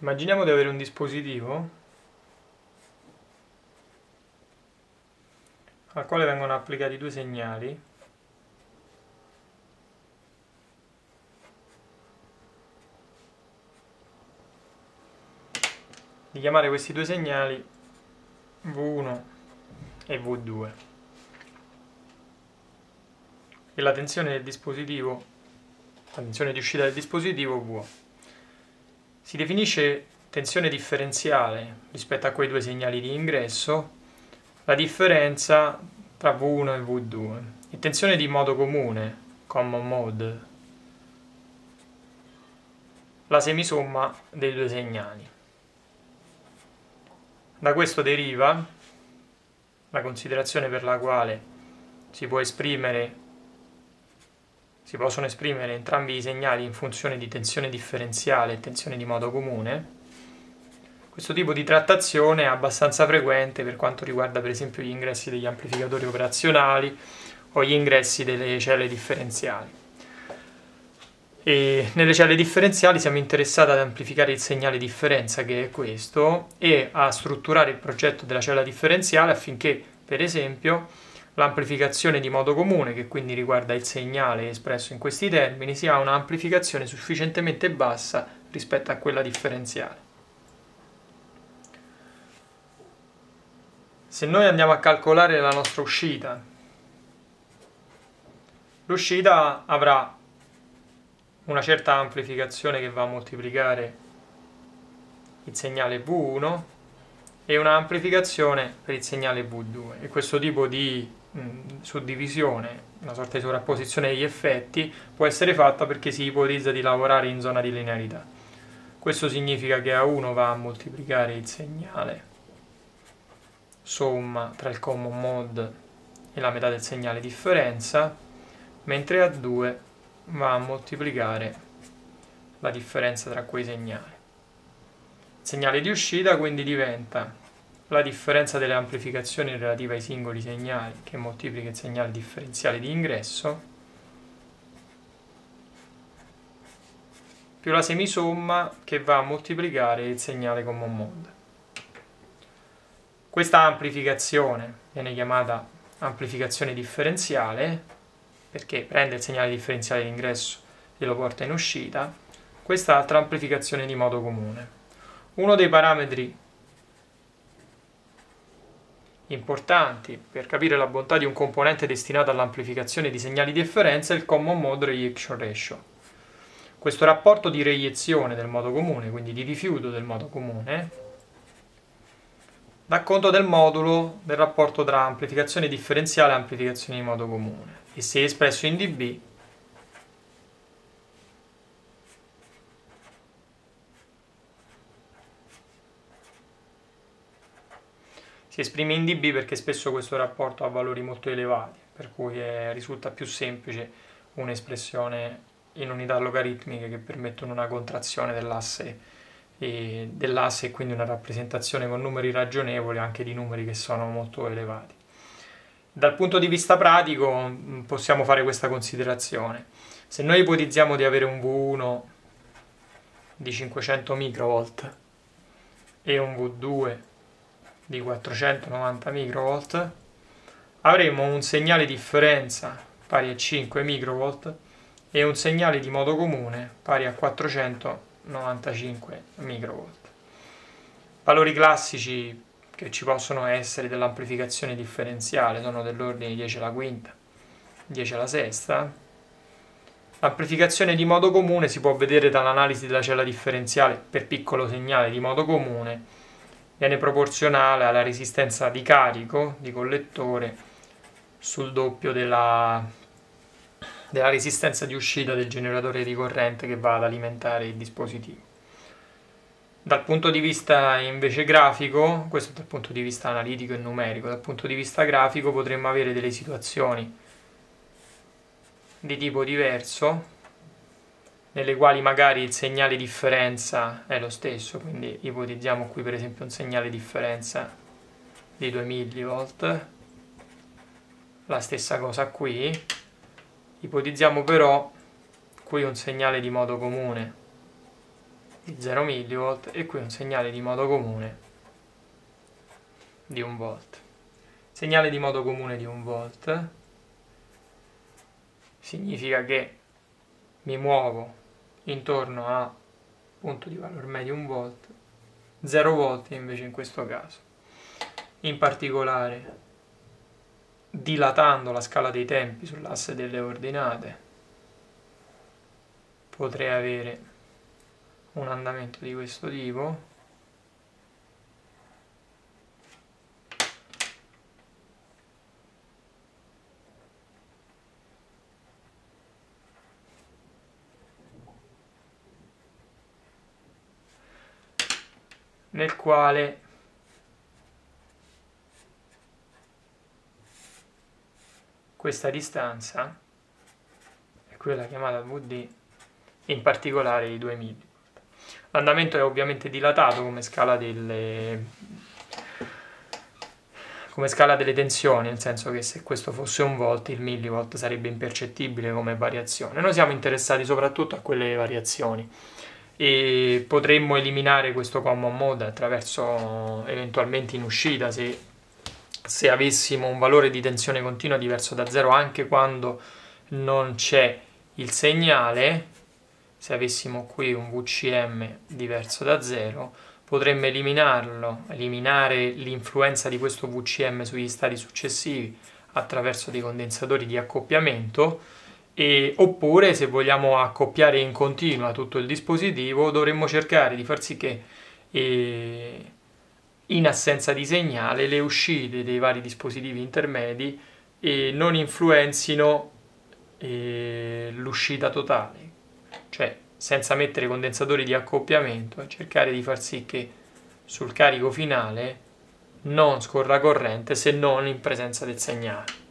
Immaginiamo di avere un dispositivo al quale vengono applicati due segnali di chiamare questi due segnali V1 e V2 e la tensione del dispositivo, la tensione di uscita del dispositivo V. Si definisce tensione differenziale rispetto a quei due segnali di ingresso la differenza tra V1 e V2 e tensione di modo comune, common mode, la semisomma dei due segnali. Da questo deriva la considerazione per la quale si possono esprimere entrambi i segnali in funzione di tensione differenziale e tensione di modo comune. Questo tipo di trattazione è abbastanza frequente per quanto riguarda per esempio gli ingressi degli amplificatori operazionali o gli ingressi delle celle differenziali. E nelle celle differenziali siamo interessati ad amplificare il segnale differenza, che è questo, e a strutturare il progetto della cella differenziale affinché, per esempio, l'amplificazione di modo comune, che quindi riguarda il segnale espresso in questi termini, sia un'amplificazione sufficientemente bassa rispetto a quella differenziale. Se noi andiamo a calcolare la nostra uscita, l'uscita avrà una certa amplificazione che va a moltiplicare il segnale V1 e una amplificazione per il segnale V2, e questo tipo di suddivisione, una sorta di sovrapposizione degli effetti, può essere fatta perché si ipotizza di lavorare in zona di linearità. Questo significa che A1 va a moltiplicare il segnale somma tra il common mode e la metà del segnale differenza, mentre A2 va a moltiplicare la differenza tra quei segnali. Il segnale di uscita quindi diventa la differenza delle amplificazioni relative ai singoli segnali, che moltiplica il segnale differenziale di ingresso, più la semisomma che va a moltiplicare il segnale common mode. Questa amplificazione viene chiamata amplificazione differenziale perché prende il segnale differenziale di ingresso e lo porta in uscita, quest'altra amplificazione di modo comune. Uno dei parametri importanti per capire la bontà di un componente destinato all'amplificazione di segnali di differenza è il Common Mode Rejection Ratio. Questo rapporto di reiezione del modo comune, quindi di rifiuto del modo comune, dà conto del modulo del rapporto tra amplificazione differenziale e amplificazione di modo comune, e se espresso in dB si esprime in dB perché spesso questo rapporto ha valori molto elevati, per cui risulta più semplice un'espressione in unità logaritmiche che permettono una contrazione dell'asse e quindi una rappresentazione con numeri ragionevoli anche di numeri che sono molto elevati. Dal punto di vista pratico possiamo fare questa considerazione: se noi ipotizziamo di avere un V1 di 500 microvolt e un V2 di 490 microvolt, avremo un segnale di differenza pari a 5 microvolt e un segnale di modo comune pari a 495 microvolt. Valori classici che ci possono essere dell'amplificazione differenziale sono dell'ordine di 10 alla quinta, 10 alla sesta. L'amplificazione di modo comune si può vedere dall'analisi della cella differenziale per piccolo segnale di modo comune, viene proporzionale alla resistenza di carico di collettore sul doppio della resistenza di uscita del generatore di corrente che va ad alimentare il dispositivo. Dal punto di vista invece grafico, questo dal punto di vista analitico e numerico, dal punto di vista grafico potremmo avere delle situazioni di tipo diverso, nelle quali magari il segnale differenza è lo stesso, quindi ipotizziamo qui per esempio un segnale differenza di 2 mV, la stessa cosa qui. Ipotizziamo però qui un segnale di modo comune di 0 mV e qui un segnale di modo comune di 1 volt. Segnale di modo comune di 1 volt significa che mi muovo intorno a punto di valore medio 1 volt, 0 volt invece in questo caso. In particolare, dilatando la scala dei tempi sull'asse delle ordinate, potrei avere un andamento di questo tipo, nel quale questa distanza è quella chiamata VD, in particolare di 2 mV. L'andamento è ovviamente dilatato come scala delle tensioni, nel senso che se questo fosse 1 volt il millivolt sarebbe impercettibile come variazione. Noi siamo interessati soprattutto a quelle variazioni e potremmo eliminare questo common mode attraverso, eventualmente in uscita, se avessimo un valore di tensione continua diverso da 0 anche quando non c'è il segnale. Se avessimo qui un VCM diverso da 0 potremmo eliminare l'influenza di questo VCM sugli stati successivi attraverso dei condensatori di accoppiamento. Oppure, se vogliamo accoppiare in continua tutto il dispositivo, dovremmo cercare di far sì che in assenza di segnale le uscite dei vari dispositivi intermedi non influenzino l'uscita totale, cioè senza mettere condensatori di accoppiamento, cercare di far sì che sul carico finale non scorra corrente se non in presenza del segnale.